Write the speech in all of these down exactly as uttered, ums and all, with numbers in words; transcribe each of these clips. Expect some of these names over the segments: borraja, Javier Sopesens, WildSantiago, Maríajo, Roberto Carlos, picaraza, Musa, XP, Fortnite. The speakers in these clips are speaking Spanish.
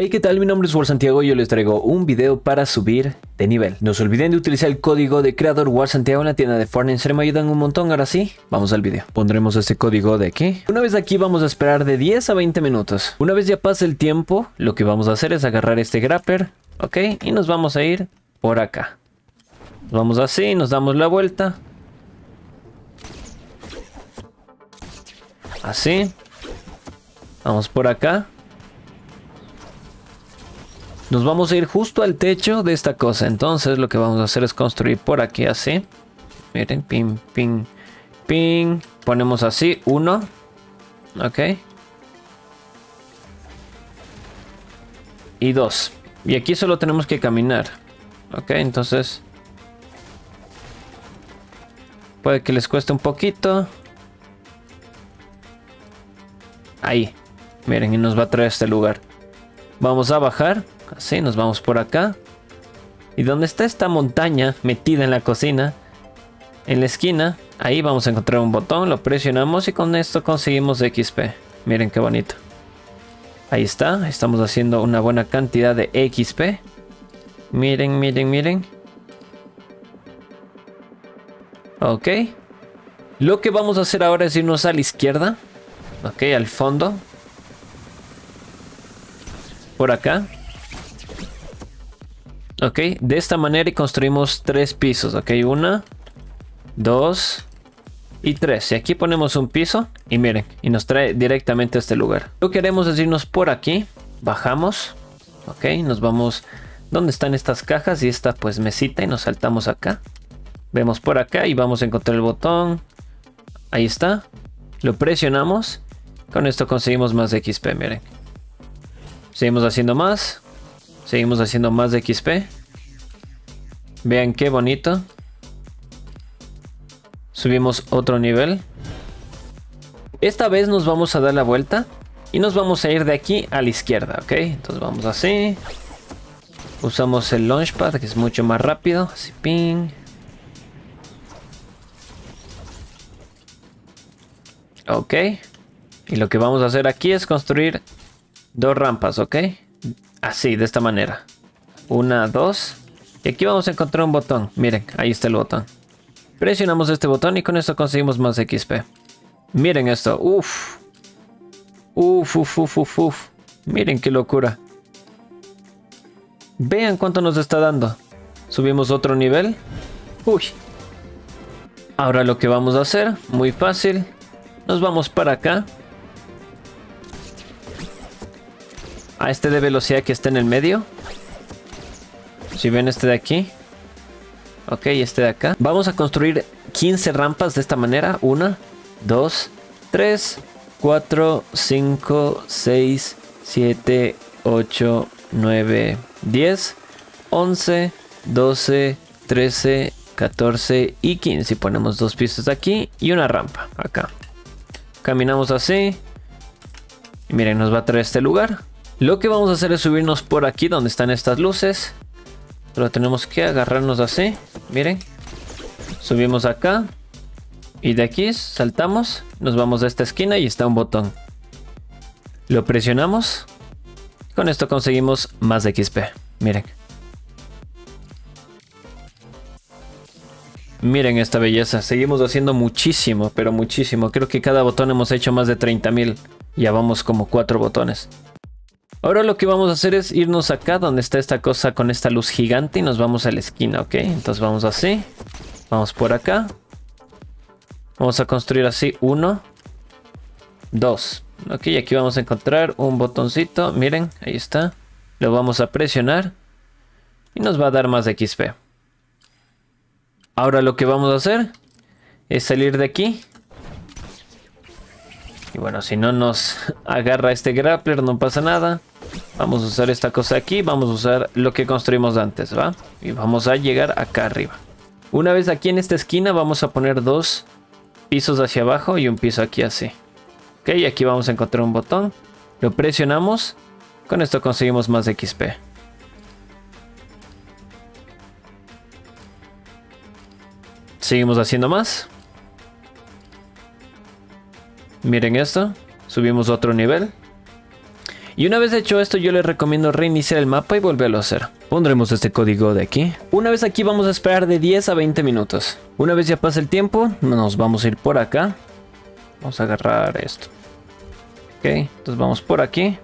Hey, ¿qué tal? Mi nombre es WildSantiago y yo les traigo un video para subir de nivel. No se olviden de utilizar el código de creador WildSantiago en la tienda de Fortnite, se me ayudan un montón. Ahora sí, vamos al video. Pondremos este código de aquí. Una vez aquí vamos a esperar de diez a veinte minutos. Una vez ya pase el tiempo, lo que vamos a hacer es agarrar este grapper, ok, y nos vamos a ir por acá. Nos vamos así, nos damos la vuelta. Así. Vamos por acá. Nos vamos a ir justo al techo de esta cosa. Entonces lo que vamos a hacer es construir por aquí así. Miren, ping, ping, ping. Ponemos así, uno. Ok. Y dos. Y aquí solo tenemos que caminar. Ok, entonces... puede que les cueste un poquito. Ahí. Miren, y nos va a traer este lugar. Vamos a bajar. Así, nos vamos por acá. Y donde está esta montaña metida en la cocina, en la esquina, ahí vamos a encontrar un botón, lo presionamos y con esto conseguimos X P. Miren qué bonito. Ahí está, estamos haciendo una buena cantidad de X P. Miren, miren, miren. Ok. Lo que vamos a hacer ahora es irnos a la izquierda. Ok, al fondo. Por acá. Ok, de esta manera y construimos tres pisos. Ok, una, dos y tres. Y aquí ponemos un piso y miren, y nos trae directamente a este lugar. Lo que haremos es irnos por aquí, bajamos. Ok, nos vamos donde están estas cajas y esta pues mesita y nos saltamos acá. Vemos por acá y vamos a encontrar el botón. Ahí está, lo presionamos. Con esto conseguimos más de X P, miren. Seguimos haciendo más. Seguimos haciendo más de X P. Vean qué bonito. Subimos otro nivel. Esta vez nos vamos a dar la vuelta. Y nos vamos a ir de aquí a la izquierda. Ok. Entonces vamos así. Usamos el launchpad que es mucho más rápido. Así ping. Ok. Y lo que vamos a hacer aquí es construir dos rampas. Ok. Así, de esta manera. Una, dos. Y aquí vamos a encontrar un botón. Miren, ahí está el botón. Presionamos este botón y con esto conseguimos más X P. Miren esto. Uf. Uf, uf, uf, uf, uf. Miren qué locura. Vean cuánto nos está dando. Subimos otro nivel. Uy. Ahora lo que vamos a hacer, muy fácil. Nos vamos para acá. A este de velocidad que está en el medio. Si ven este de aquí. Ok, este de acá. Vamos a construir quince rampas de esta manera. una, dos, tres, cuatro, cinco, seis, siete, ocho, nueve, diez, once, doce, trece, catorce y quince. Y ponemos dos pisos aquí y una rampa acá. Caminamos así. Y miren, nos va a traer este lugar. Lo que vamos a hacer es subirnos por aquí donde están estas luces. Pero tenemos que agarrarnos así. Miren. Subimos acá. Y de aquí saltamos. Nos vamos a esta esquina y está un botón. Lo presionamos. Con esto conseguimos más de X P. Miren. Miren esta belleza. Seguimos haciendo muchísimo, pero muchísimo. Creo que cada botón hemos hecho más de treinta mil. Ya vamos como cuatro botones. Ahora lo que vamos a hacer es irnos acá donde está esta cosa con esta luz gigante y nos vamos a la esquina, ok. Entonces vamos así, vamos por acá. Vamos a construir así, uno, dos. Ok, y aquí vamos a encontrar un botoncito, miren, ahí está. Lo vamos a presionar y nos va a dar más de X P. Ahora lo que vamos a hacer es salir de aquí. Y bueno, si no nos agarra este grappler, no pasa nada. Vamos a usar esta cosa aquí. Vamos a usar lo que construimos antes, ¿va? Y vamos a llegar acá arriba. Una vez aquí en esta esquina, vamos a poner dos pisos hacia abajo y un piso aquí así. Ok, y aquí vamos a encontrar un botón. Lo presionamos. Con esto conseguimos más X P. Seguimos haciendo más. Miren esto, subimos otro nivel Y una vez hecho esto, yo les recomiendo reiniciar el mapa y volverlo a hacer. Pondremos este código de aquí. Una vez aquí vamos a esperar de diez a veinte minutos. Una vez ya pasa el tiempo, nos vamos a ir por acá. Vamos a agarrar esto. Ok, entonces vamos por aquí.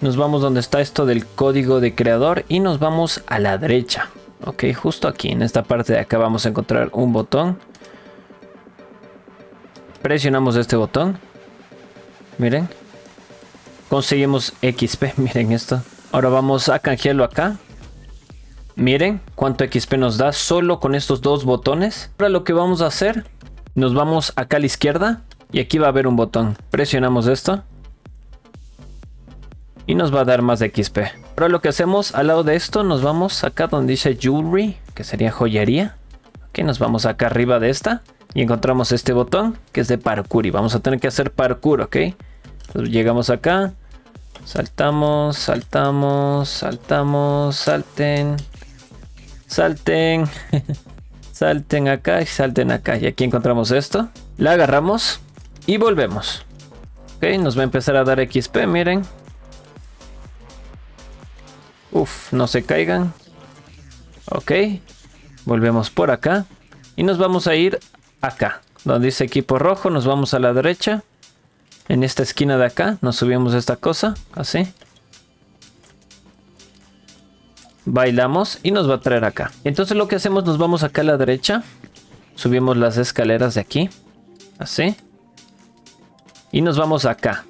Nos vamos donde está esto del código de creador y nos vamos a la derecha. Ok, justo aquí, en esta parte de acá vamos a encontrar un botón. Presionamos este botón. Miren. Conseguimos X P, miren esto. Ahora vamos a canjearlo acá. Miren cuánto X P nos da solo con estos dos botones. Ahora lo que vamos a hacer, nos vamos acá a la izquierda y aquí va a haber un botón. Presionamos esto. Y nos va a dar más de X P. Ahora lo que hacemos, al lado de esto nos vamos acá donde dice jewelry, que sería joyería. Ok, nos vamos acá arriba de esta y encontramos este botón que es de parkour y vamos a tener que hacer parkour, ok. Entonces llegamos acá, saltamos, saltamos, saltamos, salten, salten, salten acá y salten acá. Y aquí encontramos esto, la agarramos y volvemos. Ok, nos va a empezar a dar X P, miren. Uf, no se caigan. Ok, volvemos por acá y nos vamos a ir acá donde dice equipo rojo. Nos vamos a la derecha, en esta esquina de acá nos subimos esta cosa así, bailamos y nos va a traer acá. Entonces lo que hacemos, nos vamos acá a la derecha, subimos las escaleras de aquí así y nos vamos acá.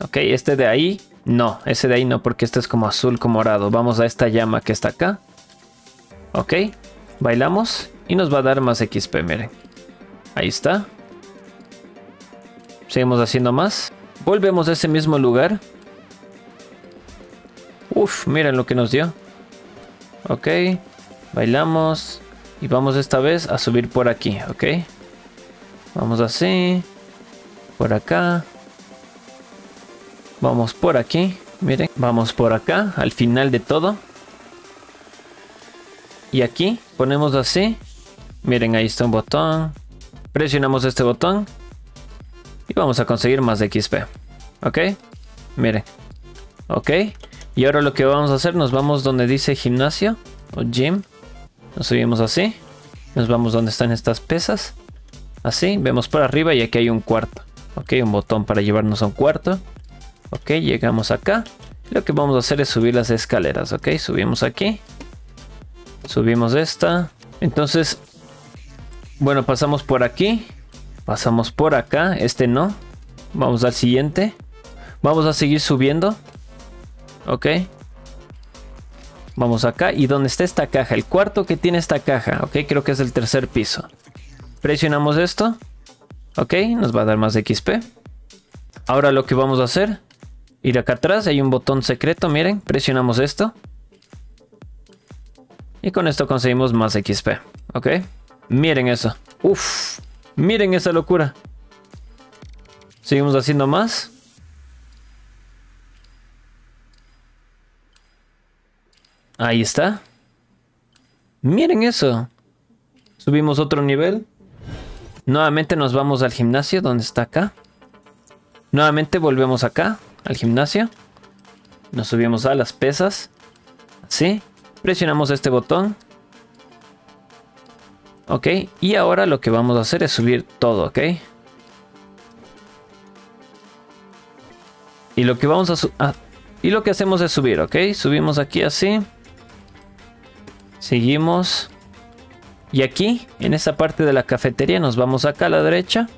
Ok, este de ahí no, ese de ahí no, porque este es como azul, como morado. Vamos a esta llama que está acá. Ok, bailamos y nos va a dar más X P, miren. Ahí está. Seguimos haciendo más. Volvemos a ese mismo lugar. Uf, miren lo que nos dio. Ok, bailamos y vamos esta vez a subir por aquí, ok. Vamos así, por acá. Vamos por aquí, miren, vamos por acá, al final de todo. Y aquí ponemos así, miren, ahí está un botón. Presionamos este botón y vamos a conseguir más de X P. Ok, miren, ok. Y ahora lo que vamos a hacer, nos vamos donde dice gimnasio o gym. Nos subimos así, nos vamos donde están estas pesas. Así, vemos por arriba y aquí hay un cuarto. Ok, un botón para llevarnos a un cuarto. Ok, llegamos acá. Lo que vamos a hacer es subir las escaleras. Ok, subimos aquí. Subimos esta. Entonces, bueno, pasamos por aquí. Pasamos por acá. Este no. Vamos al siguiente. Vamos a seguir subiendo. Ok. Vamos acá. Y donde está esta caja. El cuarto que tiene esta caja. Ok, creo que es el tercer piso. Presionamos esto. Ok, nos va a dar más de X P. Ahora lo que vamos a hacer, ir acá atrás, hay un botón secreto, miren, presionamos esto. Y con esto conseguimos más X P, ok. Miren eso, uff, miren esa locura. Seguimos haciendo más. Ahí está. Miren eso. Subimos otro nivel. Nuevamente nos vamos al gimnasio, donde está acá. Nuevamente volvemos acá, al gimnasio. Nos subimos a las pesas. Así. Presionamos este botón. Ok. Y ahora lo que vamos a hacer es subir todo, ok. Y lo que vamos a... Ah, y lo que hacemos es subir, ok. Subimos aquí así. Seguimos. Y aquí, en esta parte de la cafetería, nos vamos acá a la derecha.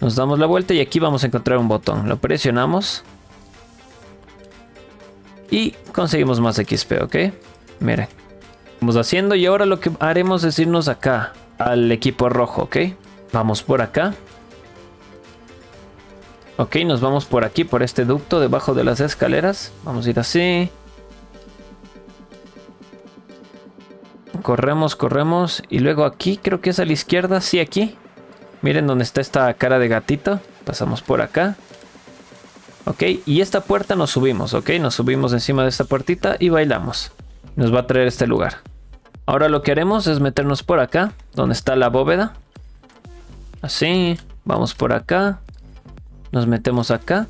Nos damos la vuelta y aquí vamos a encontrar un botón. Lo presionamos. Y conseguimos más X P, ¿ok? Miren. Vamos haciendo y ahora lo que haremos es irnos acá. Al equipo rojo, ¿ok? Vamos por acá. Ok, nos vamos por aquí, por este ducto debajo de las escaleras. Vamos a ir así. Corremos, corremos. Y luego aquí, creo que es a la izquierda. Sí, aquí. Miren dónde está esta cara de gatito. Pasamos por acá. Ok, y esta puerta nos subimos, ok. Nos subimos encima de esta puertita y bailamos. Nos va a traer este lugar. Ahora lo que haremos es meternos por acá, donde está la bóveda. Así, vamos por acá. Nos metemos acá.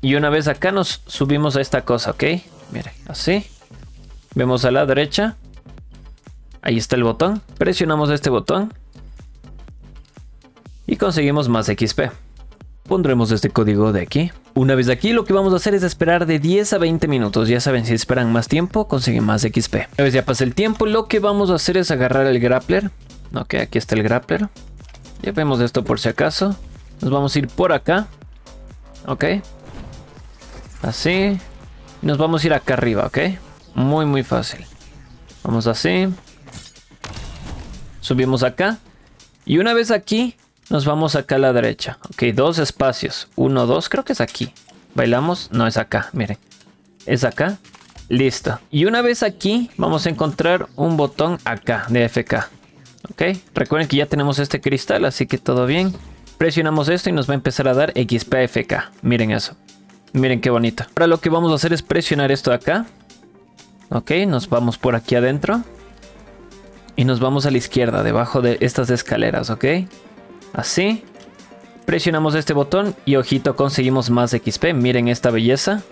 Y una vez acá nos subimos a esta cosa, ¿ok? Mire, así. Vemos a la derecha. Ahí está el botón. Presionamos este botón. Y conseguimos más X P. Pondremos este código de aquí. Una vez aquí, lo que vamos a hacer es esperar de diez a veinte minutos. Ya saben, si esperan más tiempo, consiguen más X P. Una vez ya pasa el tiempo, lo que vamos a hacer es agarrar el grappler. Ok, aquí está el grappler. Ya vemos esto por si acaso. Nos vamos a ir por acá. Ok. Así. Nos vamos a ir acá arriba, ok. Muy, muy fácil. Vamos así. Subimos acá. Y una vez aquí, nos vamos acá a la derecha. Ok, dos espacios. Uno, dos. Creo que es aquí. Bailamos. No, es acá. Miren. Es acá. Listo. Y una vez aquí, vamos a encontrar un botón acá de F K. Ok. Recuerden que ya tenemos este cristal, así que todo bien. Presionamos esto y nos va a empezar a dar X P F K. Miren eso. Miren qué bonito. Ahora lo que vamos a hacer es presionar esto de acá. Ok, nos vamos por aquí adentro. Y nos vamos a la izquierda, debajo de estas escaleras, ok. Así, presionamos este botón y ojito, conseguimos más X P. Miren esta belleza.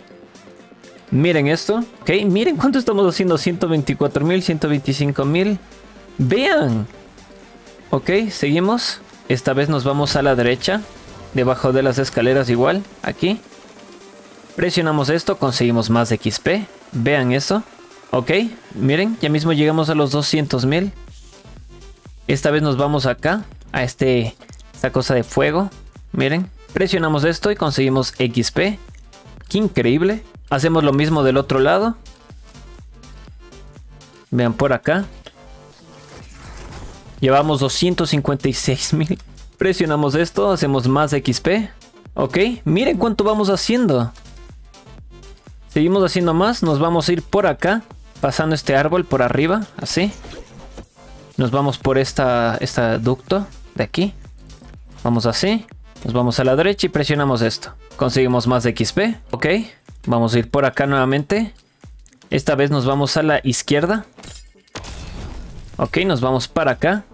Miren esto. Ok, miren cuánto estamos haciendo. ciento veinticuatro mil, ciento veinticinco mil. Vean. Ok, seguimos. Esta vez nos vamos a la derecha. Debajo de las escaleras igual. Aquí. Presionamos esto, conseguimos más X P. Vean eso. Ok, miren, ya mismo llegamos a los doscientos mil. Esta vez nos vamos acá. A este, esta cosa de fuego. Miren. Presionamos esto y conseguimos X P. ¡Qué increíble! Hacemos lo mismo del otro lado. Vean por acá. Llevamos doscientos cincuenta y seis mil. Presionamos esto. Hacemos más X P. Ok. Miren cuánto vamos haciendo. Seguimos haciendo más. Nos vamos a ir por acá. Pasando este árbol por arriba. Así. Nos vamos por esta, esta ducto. De aquí. Vamos así. Nos vamos a la derecha y presionamos esto. Conseguimos más X P. Ok. Vamos a ir por acá nuevamente. Esta vez nos vamos a la izquierda. Ok. Nos vamos para acá.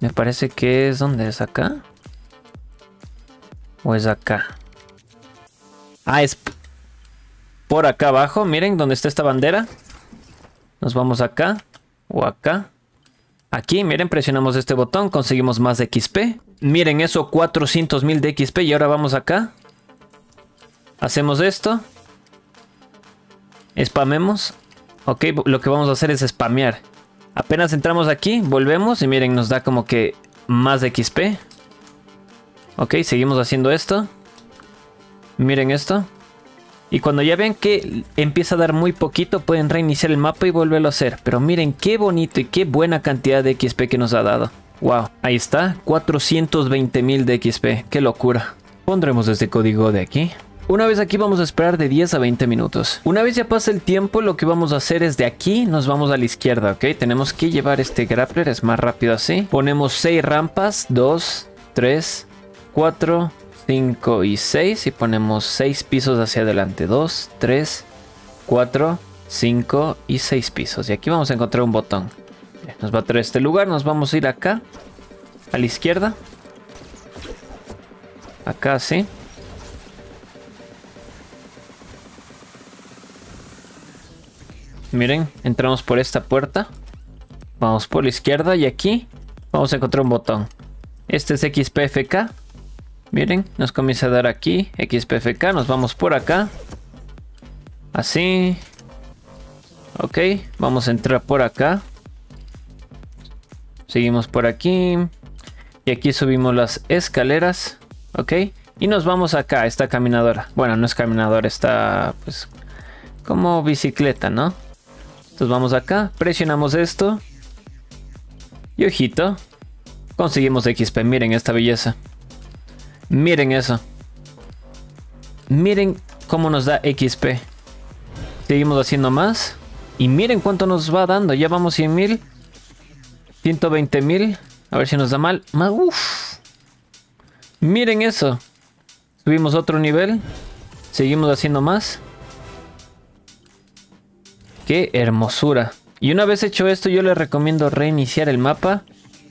Me parece que es... ¿Dónde es acá? ¿O es acá? Ah, es... Por acá abajo. Miren donde está esta bandera. Nos vamos acá. O acá. Aquí, miren, presionamos este botón, conseguimos más de X P. Miren eso, cuatrocientos mil de X P. Y ahora vamos acá. Hacemos esto. Spamemos. Ok, lo que vamos a hacer es spamear. Apenas entramos aquí, volvemos y miren, nos da como que más de X P. Ok, seguimos haciendo esto. Miren esto. Y cuando ya ven que empieza a dar muy poquito, pueden reiniciar el mapa y volverlo a hacer. Pero miren qué bonito y qué buena cantidad de X P que nos ha dado. Wow, ahí está, cuatrocientos veinte mil de X P. Qué locura. Pondremos este código de aquí. Una vez aquí vamos a esperar de diez a veinte minutos. Una vez ya pasa el tiempo, lo que vamos a hacer es de aquí nos vamos a la izquierda, ¿ok? Tenemos que llevar este grappler, es más rápido así. Ponemos seis rampas, dos, tres, cuatro, cinco y seis y ponemos seis pisos hacia adelante. dos, tres, cuatro, cinco y seis pisos. Y aquí vamos a encontrar un botón. Nos va a traer este lugar. Nos vamos a ir acá. A la izquierda. Acá, sí. Miren, entramos por esta puerta. Vamos por la izquierda y aquí vamos a encontrar un botón. Este es X P F K. Miren, nos comienza a dar aquí X P F K, nos vamos por acá. Así. Ok, vamos a entrar por acá. Seguimos por aquí. Y aquí subimos las escaleras. Ok, y nos vamos acá, esta caminadora. Bueno, no es caminadora, está pues como bicicleta, ¿no? Entonces vamos acá, presionamos esto. Y ojito, conseguimos X P, miren esta belleza. Miren eso. Miren cómo nos da X P. Seguimos haciendo más. Y miren cuánto nos va dando. Ya vamos cien mil. ciento veinte mil. A ver si nos da mal. Uf. Miren eso. Subimos otro nivel. Seguimos haciendo más. Qué hermosura. Y una vez hecho esto, yo les recomiendo reiniciar el mapa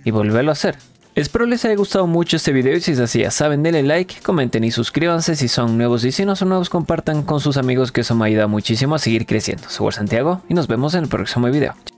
y volverlo a hacer. Espero les haya gustado mucho este video y si es así ya saben, denle like, comenten y suscríbanse si son nuevos y si no son nuevos compartan con sus amigos que eso me ayuda muchísimo a seguir creciendo. Soy WildSantiago y nos vemos en el próximo video.